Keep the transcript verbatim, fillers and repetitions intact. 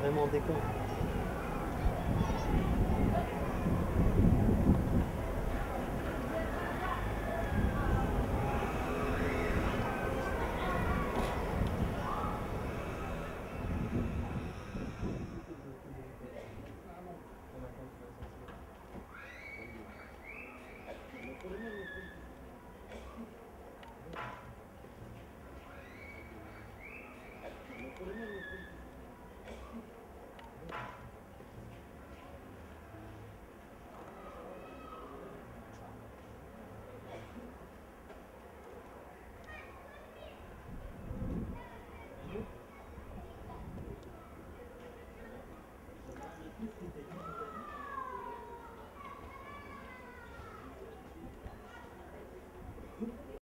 vraiment décor.